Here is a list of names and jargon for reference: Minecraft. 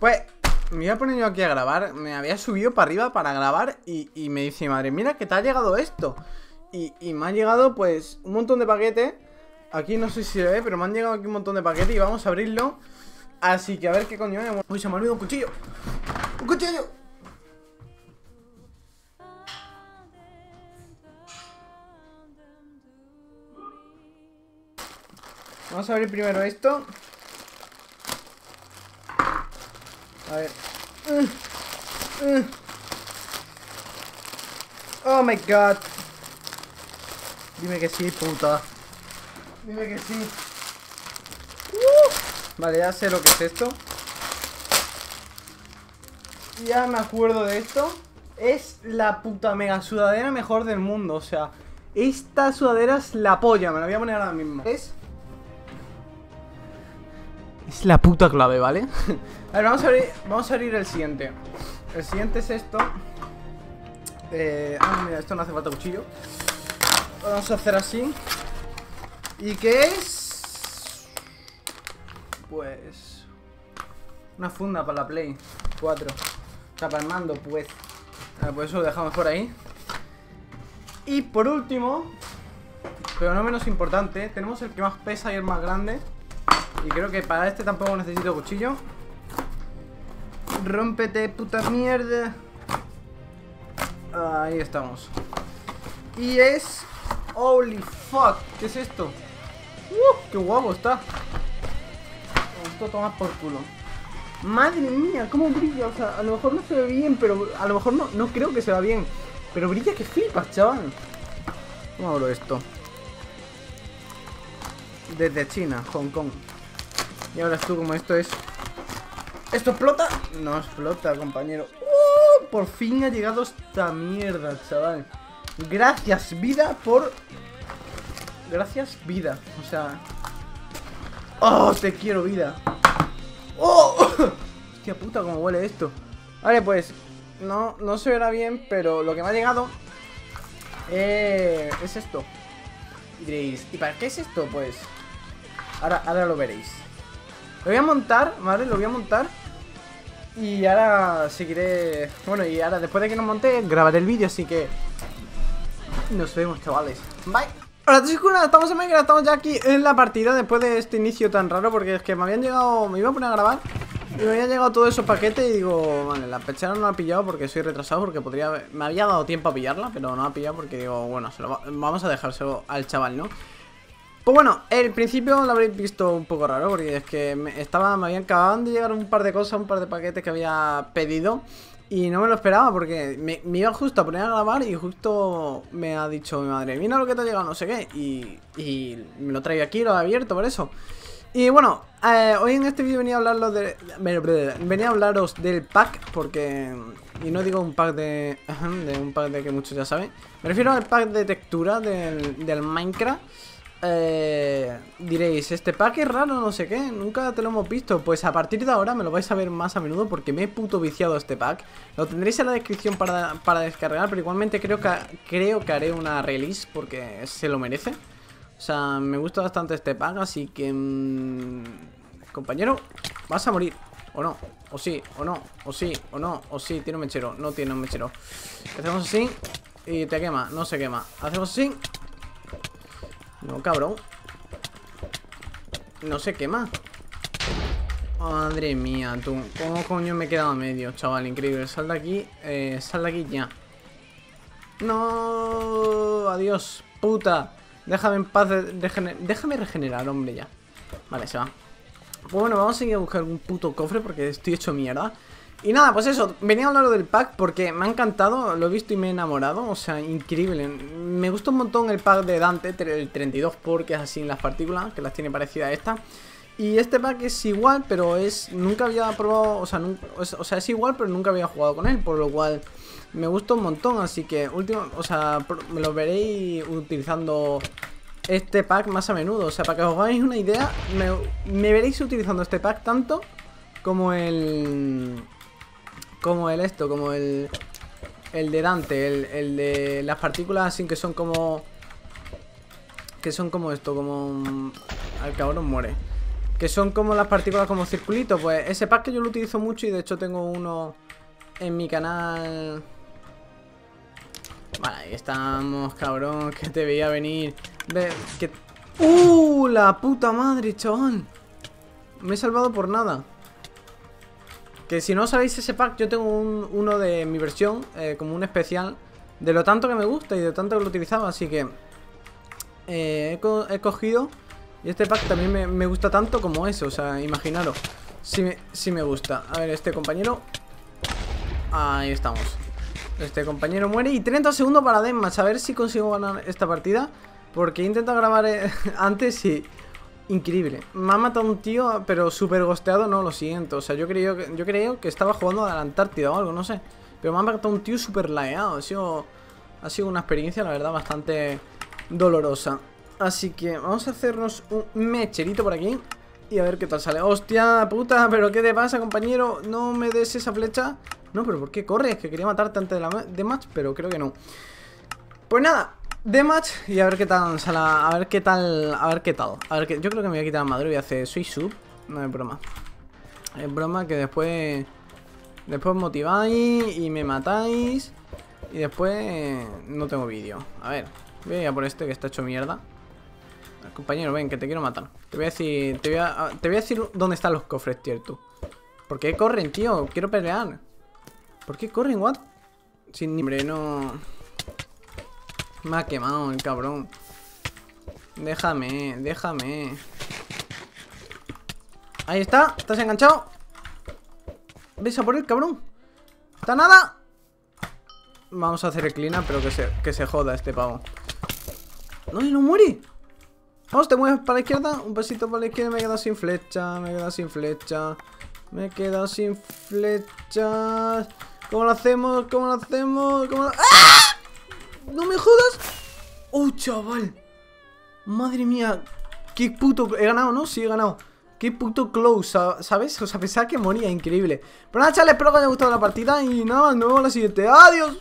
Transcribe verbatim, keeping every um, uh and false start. Pues me voy a poner yo aquí a grabar. Me había subido para arriba para grabar y, y me dice, madre, mira que te ha llegado esto. Y, y me ha llegado pues un montón de paquetes. Aquí no sé si se ve, pero me han llegado aquí un montón de paquetes y vamos a abrirlo. Así que a ver qué coño es. Uy, se me ha olvidado un cuchillo. ¡Un cuchillo! Vamos a abrir primero esto. A ver. uh, uh. Oh my god. Dime que sí, puta. Dime que sí. uh. Vale, ya sé lo que es esto. Ya me acuerdo de esto. Es la puta mega sudadera mejor del mundo. O sea, esta sudadera es la polla. Me la voy a poner ahora mismo. Es... es la puta clave, ¿vale? A ver, vamos a abrir, vamos a abrir el siguiente. El siguiente es esto. Eh, ah, mira, esto no hace falta cuchillo. Lo vamos a hacer así. ¿Y qué es? Pues... una funda para la Play cuatro. O sea, para el mando, pues. Ah, pues eso lo dejamos por ahí. Y por último, pero no menos importante, tenemos el que más pesa y el más grande. Y creo que para este tampoco necesito cuchillo. Rómpete, puta mierda. Ahí estamos. Y es... holy fuck, ¿qué es esto? Uh, ¡qué guapo está! Esto toma por culo. Madre mía, cómo brilla. O sea, a lo mejor no se ve bien, pero a lo mejor no, no creo que se vea bien. Pero brilla que flipas, chaval. ¿Cómo abro esto? Desde China, Hong Kong. Y ahora tú, como esto es... ¿esto explota? No explota, compañero. ¡Uh! Por fin ha llegado esta mierda, chaval. Gracias, vida, por... gracias, vida. O sea... ¡oh! Te quiero, vida. ¡Oh! Hostia puta, cómo huele esto. Vale, pues... no, no se verá bien, pero lo que me ha llegado... Eh, es esto. Y diréis, ¿y para qué es esto? Pues... ahora, ahora lo veréis. Lo voy a montar, ¿vale? Lo voy a montar. Y ahora seguiré... bueno, y ahora después de que nos monte, grabaré el vídeo, así que... nos vemos, chavales. Bye. Hola chicos, estamos en Minecraft, estamos ya aquí en la partida. Después de este inicio tan raro, porque es que me habían llegado... me iba a poner a grabar y me habían llegado todos esos paquetes y digo... vale, la pechera no la ha pillado porque soy retrasado, porque podría... me había dado tiempo a pillarla, pero no la ha pillado porque digo... bueno, se lo va... vamos a dejárselo al chaval, ¿no? Pues bueno, el principio lo habréis visto un poco raro, porque es que me, estaba, me habían acabado de llegar un par de cosas, un par de paquetes que había pedido y no me lo esperaba porque me, me iba justo a poner a grabar y justo me ha dicho mi madre, mira lo que te ha llegado, no sé qué, y, y me lo traigo aquí, lo he abierto por eso. Y bueno, eh, hoy en este vídeo venía a hablaros de, venía a hablaros del pack, porque... y no digo un pack de... de un pack de que muchos ya saben. Me refiero al pack de textura del, del Minecraft. Eh, diréis, este pack es raro, no sé qué, nunca te lo hemos visto. Pues a partir de ahora me lo vais a ver más a menudo, porque me he puto viciado este pack. Lo tendréis en la descripción para, para descargar, pero igualmente creo que, creo que haré una release, porque se lo merece. O sea, me gusta bastante este pack, así que... Mmm, compañero, vas a morir. O no, o sí, o no, o sí, o no, o sí. Tiene un mechero, no tiene un mechero. Hacemos así y te quema, no se quema. Hacemos así. No, cabrón. No se quema. Madre mía, tú. ¿Cómo coño me he quedado a medio, chaval? Increíble. Sal de aquí. Eh, sal de aquí ya. No. Adiós, puta. Déjame en paz. Regener Déjame regenerar, hombre, ya. Vale, se va. Pues bueno, vamos a ir a buscar un puto cofre porque estoy hecho mierda. Y nada, pues eso, venía a hablar del pack porque me ha encantado, lo he visto y me he enamorado, o sea, increíble. Me gusta un montón el pack de Dante, el treinta y dos, porque es así en las partículas, que las tiene parecida a esta. Y este pack es igual, pero es... nunca había probado, o sea, nunca, o sea, es igual, pero nunca había jugado con él, por lo cual me gusta un montón, así que último, o sea, me lo veréis utilizando... este pack más a menudo, o sea, para que os hagáis una idea, me, me veréis utilizando este pack tanto como el... como el esto, como el... el de Dante, el, el de las partículas sin que son como... que son como esto, como... al cabrón muere. que son como las partículas como circulitos. Pues ese pack que yo lo utilizo mucho y de hecho tengo uno en mi canal. Vale, ahí estamos, cabrón, que te veía venir. Ve, que... ¡Uh! La puta madre, chabón. Me he salvado por nada. Que si no sabéis ese pack, yo tengo un, uno de mi versión, eh, como un especial, de lo tanto que me gusta y de tanto que lo utilizaba. Así que eh, he, co he cogido. Y este pack también me, me gusta tanto como eso. O sea, imaginaros si me, si me gusta. A ver, este compañero. Ahí estamos. Este compañero muere. Y treinta segundos para deathmatch. A ver si consigo ganar esta partida, porque he intentado grabar antes y... increíble. Me ha matado un tío, pero súper gosteado. No, lo siento. O sea, yo creo que, yo creo que estaba jugando a la Antártida o algo, no sé. Pero me ha matado un tío súper lagueado. Ha sido, ha sido una experiencia, la verdad, bastante dolorosa. Así que vamos a hacernos un mecherito por aquí y a ver qué tal sale. ¡Hostia puta! ¿Pero qué te pasa, compañero? No me des esa flecha. No, pero ¿por qué corres? Que quería matarte antes de la deathmatch, pero creo que no. Pues nada, deathmatch y a ver qué tal sale. A ver qué tal. A ver qué tal. A ver qué... Yo creo que me voy a quitar la madre y voy a hacer soy sub. No es broma. Es broma que después. Después motiváis y me matáis. Y después no tengo vídeo. A ver, voy a ir a por este que está hecho mierda. Compañero, ven, que te quiero matar. Te voy a decir, te voy a, te voy a decir dónde están los cofres, tío, tú. ¿Por qué corren, tío? Quiero pelear. ¿Por qué corren, what? Sin ni no. Me ha quemado el cabrón. Déjame, déjame. Ahí está, estás enganchado. ¿Ves a por el cabrón? ¿Está nada? Vamos a hacer el clean up, pero que se, que se joda este pavo. No, y no muere. Vamos, te mueves para la izquierda. Un pasito para la izquierda. Me he quedado sin flecha. Me he quedado sin flecha. Me he quedado sin flechas. ¿Cómo lo hacemos? ¿Cómo lo hacemos? ¿Cómo lo... ¡Ah! ¡No me jodas! ¡Oh, chaval! Madre mía. Qué puto... He ganado, ¿no? Sí, he ganado. Qué puto close, ¿sabes? O sea, pensaba que moría. Increíble. Pero nada, chavales, espero que os haya gustado la partida. Y nada, nos vemos en la siguiente. ¡Adiós!